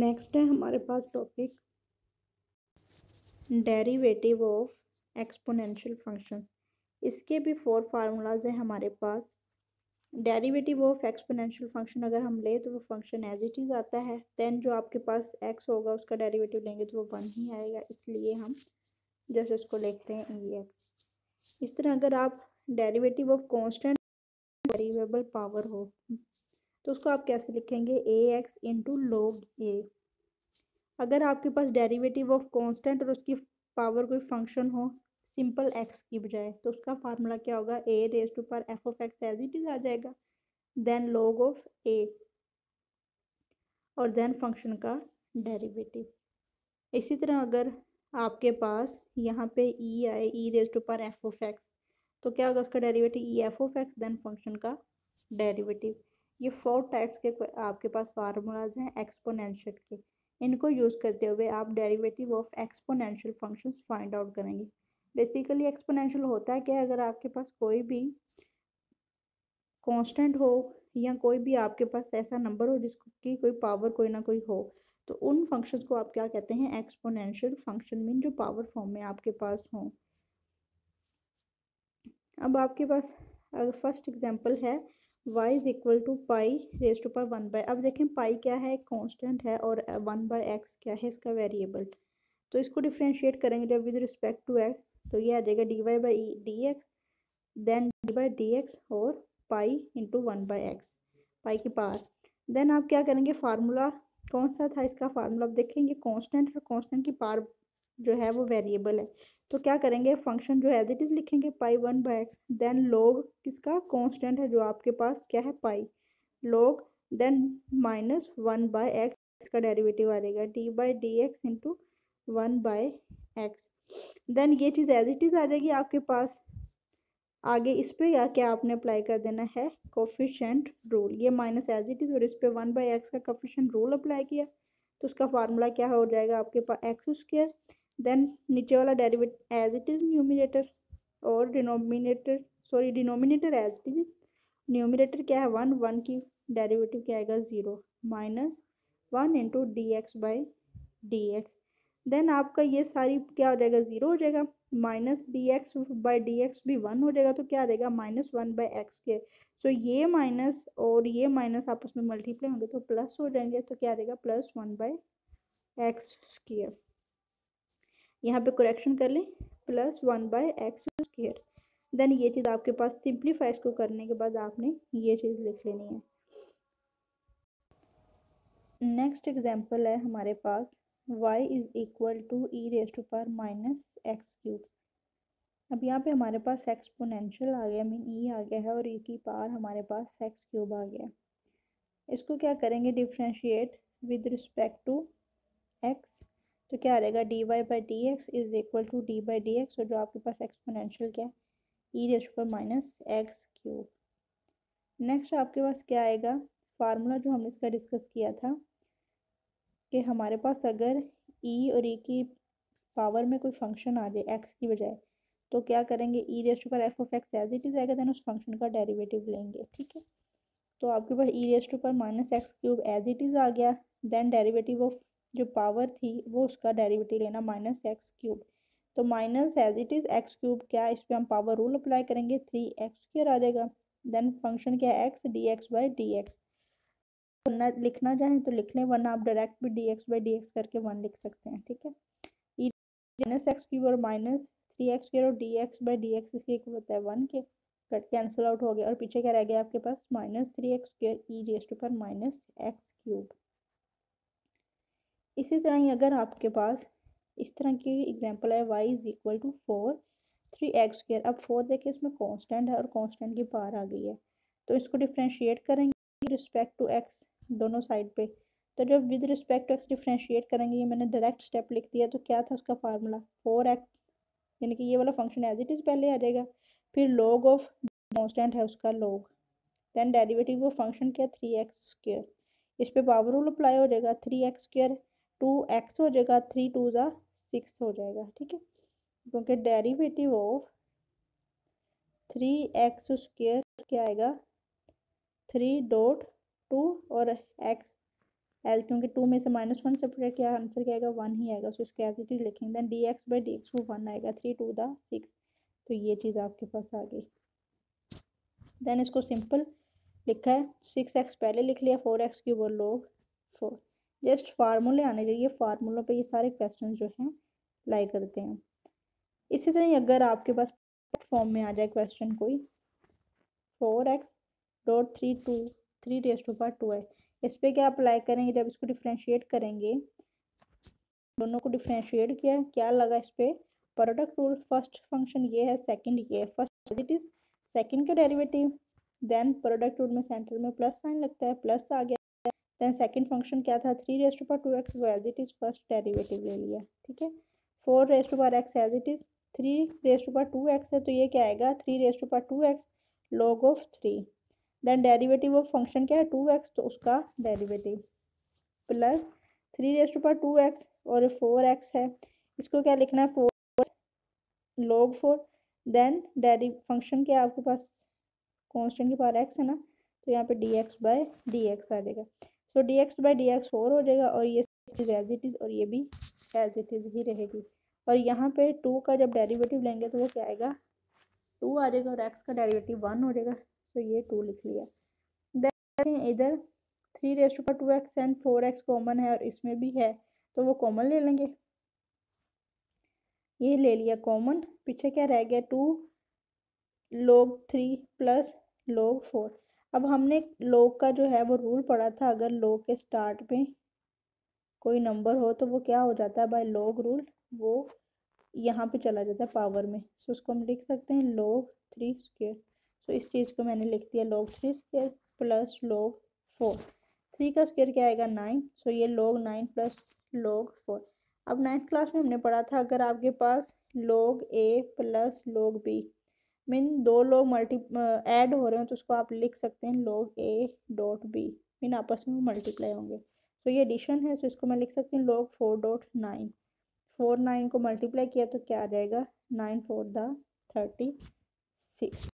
Next है हमारे पास topic derivative of exponential function. इसके भी 4 फार्मूलाज हैं हमारे पास। डेरिवेटिव ऑफ एक्सपोनेंशियल फंक्शन अगर हम ले तो वो फंक्शन एज इट इज़ आता है। दैन जो आपके पास x होगा उसका डेरिवेटिव लेंगे तो वो 1 ही आएगा, इसलिए हम जैसे इसको लिखते हैं e x। इस तरह अगर आप derivative of constant variable power हो तो उसको आप कैसे लिखेंगे, ax इंटू log a। अगर आपके पास डेरिवेटिव ऑफ कांस्टेंट और उसकी पावर कोई फंक्शन हो सिंपल x की बजाय तो उसका फार्मूला क्या होगा, a raise to power f of x as it is आ जाएगा, देन log ऑफ a और देन फंक्शन का डेरिवेटिव। इसी तरह अगर आपके पास यहाँ पे e आए e raise to power f of x तो क्या होगा उसका derivative e f of x then function का डेरिवेटिव। ये 4 टाइप्स के आपके पास फार्मूलाज हैं एक्सपोनेंशियल के। इनको यूज़ करते हुए आप derivative of exponential functions find out करेंगे। बेसिकली एक्सपोनेंशियल होता है क्या, अगर आपके पास कोई भी कांस्टेंट हो या कोई भी आपके पास ऐसा नंबर हो जिसकी कोई पावर कोई ना कोई हो तो उन फंक्शंस को आप क्या कहते हैं, एक्सपोनेंशियल फंक्शन, मीन जो पावर फॉर्म में आपके पास हों। अब आपके पास फर्स्ट एग्जाम्पल है y is equal to pi raise to power 1 by, अब देखें पाई क्या है, एक कॉन्स्टेंट है और 1 बाई एक्स क्या है, इसका वेरिएबल। तो इसको डिफ्रेंशिएट करेंगे जब विद रिस्पेक्ट टू x तो ये आ जाएगा dy by dx then dy by dx और pi into 1 by x pi की पावर। देन आप क्या करेंगे, फार्मूला कौन सा था इसका, फार्मूला आप देखेंगे कॉन्स्टेंट और कॉन्स्टेंट की पावर जो है वो वेरिएबल है तो क्या करेंगे फंक्शन जो एज इट इज लिखेंगे pi 1 by x, then log किसका कांस्टेंट है जो आपके पास क्या है pi, log then minus 1 by x, इसका डेरिवेटिव आ जाएगा D by D x into 1 by x. Then ये चीज़ एज इट इज आ जाएगी आपके पास। आगे इस पर या क्या आपने अप्लाई कर देना है कोफिशिएंट रूल, ये माइनस एज इट इज और इस पर 1 बाई एक्स का कोफिशिएंट रूल अप्लाई किया तो उसका फार्मूला क्या हो जाएगा आपके पास एक्स स्क्वायर, देन नीचे वाला derivative as it is numerator और denominator, sorry denominator as it is, numerator क्या है 1, 1 की डेरिवेटिव क्या आएगा 0 minus 1 into D x by D x. Then आपका ये सारी क्या हो जाएगा 0 हो जाएगा, minus D x by D x भी 1 हो जाएगा तो क्या आ जाएगा माइनस 1 बाई एक्स के। सो ये माइनस और ये माइनस आपस में मल्टीप्लाई होंगे तो प्लस हो जाएंगे तो क्या आ जाएगा प्लस 1 बाई एक्स स्क्वायर। यहाँ पे करेक्शन कर लें plus 1 by x square. Then ये चीज़ आपके पास सिंप्लीफाई इसको करने के बाद आपने ये चीज़ लिख लेनी है। नेक्स्ट एग्जांपल है हमारे पास y is equal to E raise to power minus x cube. अब यहाँ पे हमारे पास एक्सपोनेंशियल आ गया मीन ई आ गया है और ई की पावर हमारे पास एक्स क्यूब आ गया। इसको क्या करेंगे differentiate with respect to x तो क्या आ जाएगा D Y by D x is equal to D by D x और जो आपके पास एक्सपोनेंशियल क्या है ई raise to power minus x cube. Next आपके पास क्या आएगा फार्मूला जो हमने इसका डिस्कस किया था कि हमारे पास अगर ई और ई की पावर में कोई फंक्शन आ जाए एक्स की बजाय तो क्या करेंगे ई raise to power F of x as it is आएगा, देन उस फंक्शन का डेरिवेटिव लेंगे। ठीक है, तो आपके पास ई raise to power minus x cube as it is आ गया, देन डेरिवेटिव ऑफ जो पावर थी वो उसका डेरिवेटिव लेना माइनस एक्स क्यूब। तो minus as it is x cube क्या इस पर हम पावर रूल अप्लाई करेंगे 3x स्क्वायर आ जाएगा, देन फंक्शन क्या है x D x by D x. लिखना चाहें तो लिख लें वरना आप डायरेक्ट भी D x by D x करके 1 लिख सकते हैं। ठीक है, ई माइनस एक्स क्यूब और माइनस 3x स्क्वायर और D x by D x इसके इक्वल होता है 1 के, कट कैंसिल आउट हो गया और पीछे क्या रह गया आपके पास minus 3x square E raise to power minus x cube. इसी तरह ही अगर आपके पास इस तरह की एग्जांपल है y is equal to 4 3x square. अब 4 देखिए इसमें कांस्टेंट है और कांस्टेंट की पावर आ गई है तो इसको डिफ्रेंशिएट करेंगे रिस्पेक्ट टू x दोनों साइड पे तो जब with respect to x differentiate करेंगे, ये मैंने डायरेक्ट स्टेप लिख दिया तो क्या था उसका फार्मूला 4x यानी कि ये वाला फंक्शन एज इट इज़ पहले आ जाएगा, फिर log ऑफ कॉन्स्टेंट है उसका log, दैन डेरीवेटिव वो फंक्शन क्या 3x स्क्र, इस पर पावर रूल अप्लाई हो जाएगा 3x स्क्र 2x हो जाएगा 3 2 ज़ा 6 हो जाएगा। ठीक है, क्योंकि डेरिवेटिव ऑफ 3x स्क्वायर क्या आएगा 3.2 और x एज क्योंकि 2 में से -1 सब्ट्रैक्ट किया आंसर क्या आएगा 1 ही आएगा। सो इसको एज इट इज लिखेंगे। दैन dx बाई dx वो 1 आएगा 3 to the 6। तो ये चीज़ आपके पास आ गई। दैन इसको सिंपल लिखा है 6x पहले लिख लिया 4x की वो लोग 4। जस्ट फार्मूले आने चाहिए, फार्मूलों पे ये सारे क्वेश्चन जो हैं लाई करते हैं। इसी तरह अगर आपके पास फॉर्म में आ जाए क्वेश्चन कोई 4x.3 to 3 raised to power 2 है, इस पर क्या अप्लाई करेंगे जब इसको डिफ्रेंशिएट करेंगे, दोनों को डिफ्रेंशिएट किया क्या लगा इस पर प्रोडक्ट रूल। फर्स्ट फंक्शन ये है, सेकंड ये है। फर्स्ट इट इज सेकंड का डेरिवेटिव, देन प्रोडक्ट रूल में सेंटर में प्लस साइन लगता है, प्लस आ गया। देन सेकंड फंक्शन क्या था 3 raised to power 2x, वो as it is first derivative ले लिया। ठीक है 4 raised to power x as it is 3 raised to power 2x है, तो ये क्या आएगा 3 raised to power 2x log of 3। Then derivative of function क्या है 2x, तो उसका derivative plus 3 raised to power 2x और 4x है, इसको क्या लिखना है 4 log 4। देन फंक्शन क्या आपके पास कांस्टेंट के पावर x है ना, तो यहाँ पे dx बाय dx आ जाएगा। सो dx बाय dx 4 हो जाएगा और ये चीज़ एज इट इज़ और ये भी एज इट इज़ ही रहेगी। और यहाँ पे 2 का जब डेरिवेटिव लेंगे तो वो क्या आएगा 2 आ जाएगा और x का डेरिवेटिव 1 हो जाएगा। तो ये 2 लिख लिया। देन इधर 3 raised to power 2x and 4x common है और इसमें भी है, तो वो कॉमन ले लेंगे। ये ले लिया कॉमन, पीछे क्या रह गया 2 log 3 plus log 4। अब हमने log का जो है वो रूल पढ़ा था, अगर log के स्टार्ट में कोई नंबर हो तो वो क्या हो जाता है बाय log रूल, वो यहाँ पे चला जाता है पावर में। सो उसको हम लिख सकते हैं log 3 square। तो इस चीज़ को मैंने लिख दिया log 3 square प्लस log 4। 3 का स्क्वायर क्या आएगा 9, सो ये log 9 प्लस log 4। अब 9th क्लास में हमने पढ़ा था अगर आपके पास log a plus log b mean 2 log add हो रहे हो तो उसको आप लिख सकते हैं log a.b मीन आपस में मल्टीप्लाई होंगे। तो ये एडिशन है, तो इसको मैं लिख सकती हूँ log 4.9। 4 9 को मल्टीप्लाई किया तो क्या आ जाएगा 9 4 द 36।